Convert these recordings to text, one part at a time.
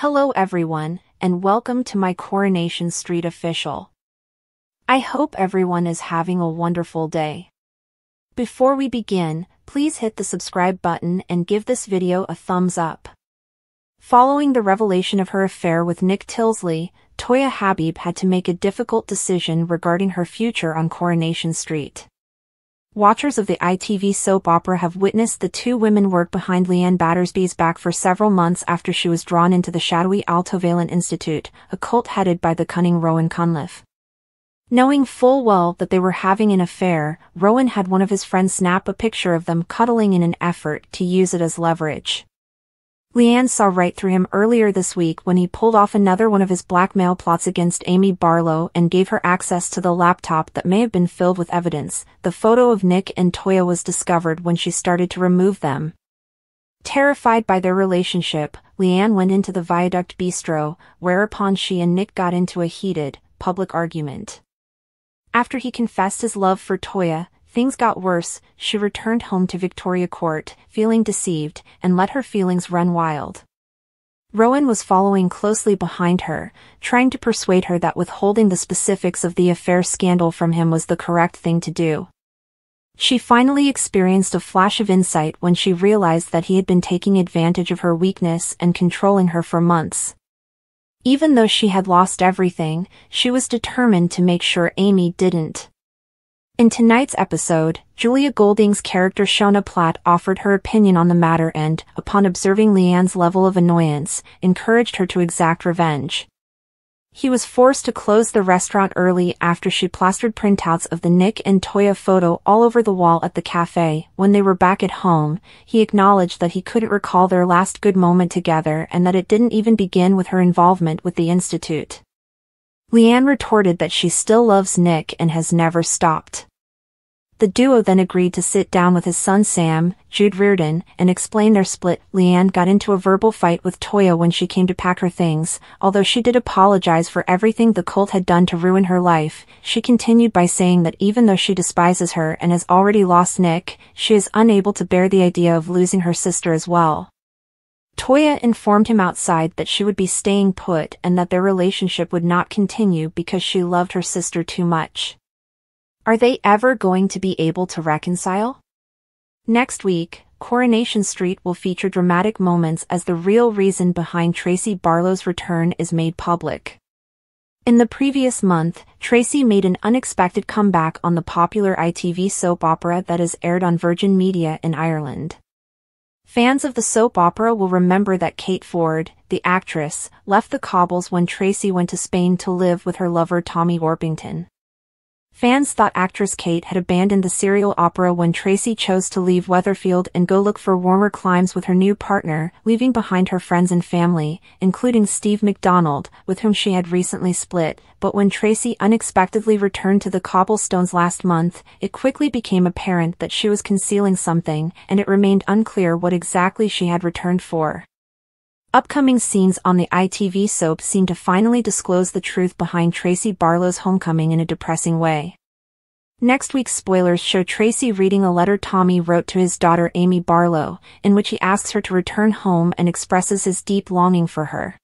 Hello everyone, and welcome to my Coronation Street official. I hope everyone is having a wonderful day. Before we begin, please hit the subscribe button and give this video a thumbs up. Following the revelation of her affair with Nick Tilsley, Toyah Habib had to make a difficult decision regarding her future on Coronation Street. Watchers of the ITV soap opera have witnessed the two women work behind Leanne Battersby's back for several months after she was drawn into the shadowy Alto Valen Institute, a cult headed by the cunning Rowan Cunliffe. Knowing full well that they were having an affair, Rowan had one of his friends snap a picture of them cuddling in an effort to use it as leverage. Leanne saw right through him earlier this week when he pulled off another one of his blackmail plots against Amy Barlow and gave her access to the laptop that may have been filled with evidence. The photo of Nick and Toyah was discovered when she started to remove them. Terrified by their relationship, Leanne went into the Viaduct Bistro, whereupon she and Nick got into a heated, public argument. After he confessed his love for Toyah, things got worse. She returned home to Victoria Court, feeling deceived, and let her feelings run wild. Rowan was following closely behind her, trying to persuade her that withholding the specifics of the affair scandal from him was the correct thing to do. She finally experienced a flash of insight when she realized that he had been taking advantage of her weakness and controlling her for months. Even though she had lost everything, she was determined to make sure Amy didn't. In tonight's episode, Julia Golding's character Shona Platt offered her opinion on the matter and, upon observing Leanne's level of annoyance, encouraged her to exact revenge. He was forced to close the restaurant early after she plastered printouts of the Nick and Toyah photo all over the wall at the cafe. When they were back at home, he acknowledged that he couldn't recall their last good moment together and that it didn't even begin with her involvement with the Institute. Leanne retorted that she still loves Nick and has never stopped. The duo then agreed to sit down with his son Sam, Jude Reardon, and explain their split. Leanne got into a verbal fight with Toyah when she came to pack her things. Although she did apologize for everything the cult had done to ruin her life, she continued by saying that even though she despises her and has already lost Nick, she is unable to bear the idea of losing her sister as well. Toyah informed him outside that she would be staying put and that their relationship would not continue because she loved her sister too much. Are they ever going to be able to reconcile? Next week, Coronation Street will feature dramatic moments as the real reason behind Tracy Barlow's return is made public. In the previous month, Tracy made an unexpected comeback on the popular ITV soap opera that is aired on Virgin Media in Ireland. Fans of the soap opera will remember that Kate Ford, the actress, left the Cobbles when Tracy went to Spain to live with her lover Tommy Warpington. Fans thought actress Kate had abandoned the serial opera when Tracy chose to leave Weatherfield and go look for warmer climes with her new partner, leaving behind her friends and family, including Steve McDonald, with whom she had recently split. But when Tracy unexpectedly returned to the Cobblestones last month, it quickly became apparent that she was concealing something, and it remained unclear what exactly she had returned for. Upcoming scenes on the ITV soap seem to finally disclose the truth behind Tracy Barlow's homecoming in a depressing way. Next week's spoilers show Tracy reading a letter Tommy wrote to his daughter Amy Barlow, in which he asks her to return home and expresses his deep longing for her.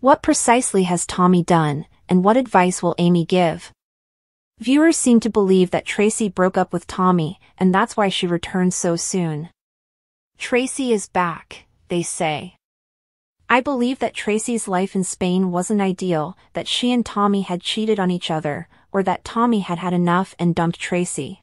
What precisely has Tommy done, and what advice will Amy give? Viewers seem to believe that Tracy broke up with Tommy, and that's why she returned so soon. Tracy is back, they say. I believe that Tracy's life in Spain wasn't ideal, that she and Tommy had cheated on each other, or that Tommy had had enough and dumped Tracy.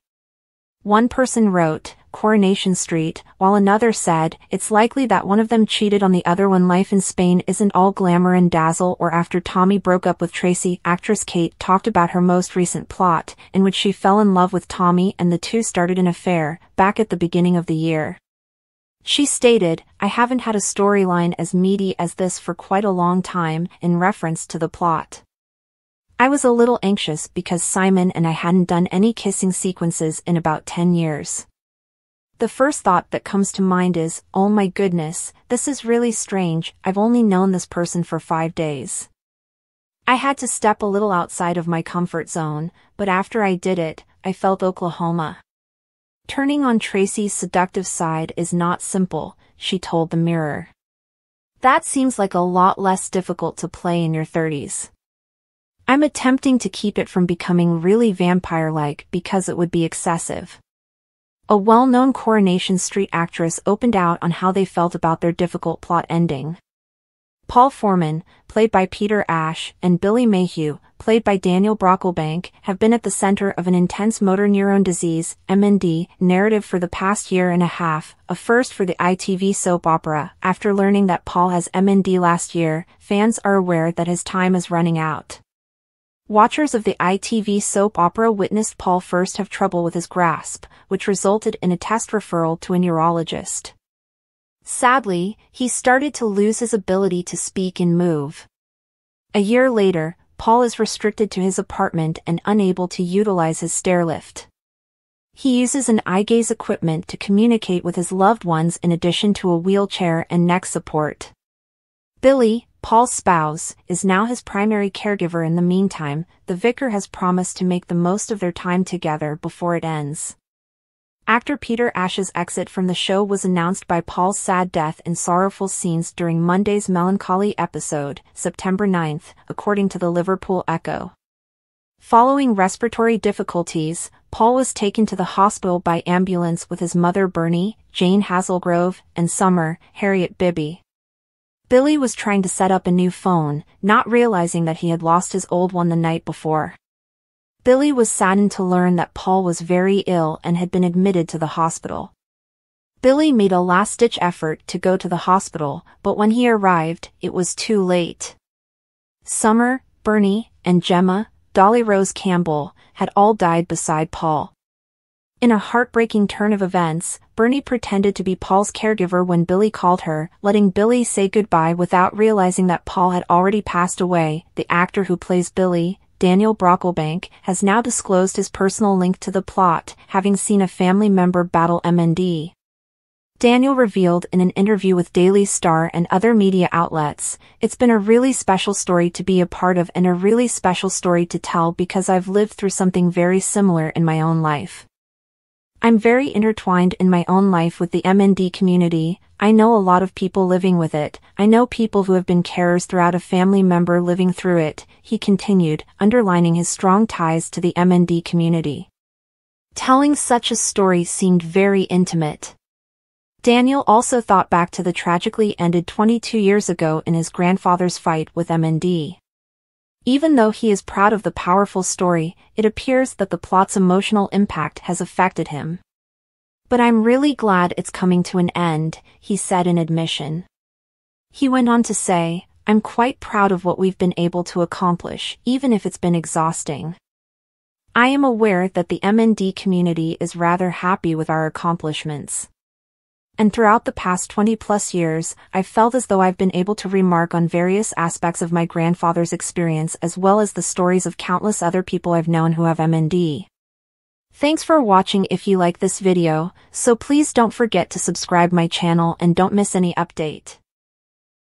One person wrote, Coronation Street, while another said, it's likely that one of them cheated on the other one. Life in Spain isn't all glamour and dazzle. Or after Tommy broke up with Tracy, actress Kate talked about her most recent plot, in which she fell in love with Tommy and the two started an affair, back at the beginning of the year. She stated, I haven't had a storyline as meaty as this for quite a long time, in reference to the plot. I was a little anxious because Simon and I hadn't done any kissing sequences in about 10 years. The first thought that comes to mind is, oh my goodness, this is really strange, I've only known this person for 5 days. I had to step a little outside of my comfort zone, but after I did it, I felt Oklahoma. Turning on Tracy's seductive side is not simple, she told the Mirror. that seems like a lot less difficult to play in your 30s. I'm attempting to keep it from becoming really vampire-like because it would be excessive. A well-known Coronation Street actress opened out on how they felt about their difficult plot ending. Paul Foreman, played by Peter Ash, and Billy Mayhew, played by Daniel Brocklebank, have been at the center of an intense motor neuron disease (MND) narrative for the past year and a half, a first for the ITV soap opera. After learning that Paul has MND last year, fans are aware that his time is running out. Watchers of the ITV soap opera witnessed Paul first have trouble with his grasp, which resulted in a test referral to a neurologist. Sadly, he started to lose his ability to speak and move. A year later, Paul is restricted to his apartment and unable to utilize his stairlift. He uses an eye gaze equipment to communicate with his loved ones in addition to a wheelchair and neck support. Billy, Paul's spouse, is now his primary caregiver. In the meantime, the vicar has promised to make the most of their time together before it ends. Actor Peter Ash's exit from the show was announced by Paul's sad death and sorrowful scenes during Monday's melancholy episode, September 9th, according to the Liverpool Echo. Following respiratory difficulties, Paul was taken to the hospital by ambulance with his mother Bernie, Jane Hazelgrove, and Summer, Harriet Bibby. Billy was trying to set up a new phone, not realizing that he had lost his old one the night before. Billy was saddened to learn that Paul was very ill and had been admitted to the hospital. Billy made a last-ditch effort to go to the hospital, but when he arrived, it was too late. Summer, Bernie, and Gemma, Dolly Rose Campbell, had all died beside Paul. In a heartbreaking turn of events, Bernie pretended to be Paul's caregiver when Billy called her, letting Billy say goodbye without realizing that Paul had already passed away. The actor who plays Billy, Daniel Brocklebank, has now disclosed his personal link to the plot, having seen a family member battle MND. Daniel revealed in an interview with Daily Star and other media outlets, "It's been a really special story to be a part of and a really special story to tell because I've lived through something very similar in my own life. I'm very intertwined in my own life with the MND community. I know a lot of people living with it. I know people who have been carers throughout, a family member living through it," he continued, underlining his strong ties to the MND community. Telling such a story seemed very intimate. Daniel also thought back to the tragically ended 22 years ago in his grandfather's fight with MND. Even though he is proud of the powerful story, it appears that the plot's emotional impact has affected him. "But I'm really glad it's coming to an end," he said in admission. He went on to say, "I'm quite proud of what we've been able to accomplish, even if it's been exhausting. I am aware that the MND community is rather happy with our accomplishments. And throughout the past 20-plus years, I've felt as though I've been able to remark on various aspects of my grandfather's experience as well as the stories of countless other people I've known who have MND." Thanks for watching. If you like this video, so please don't forget to subscribe my channel and don't miss any update.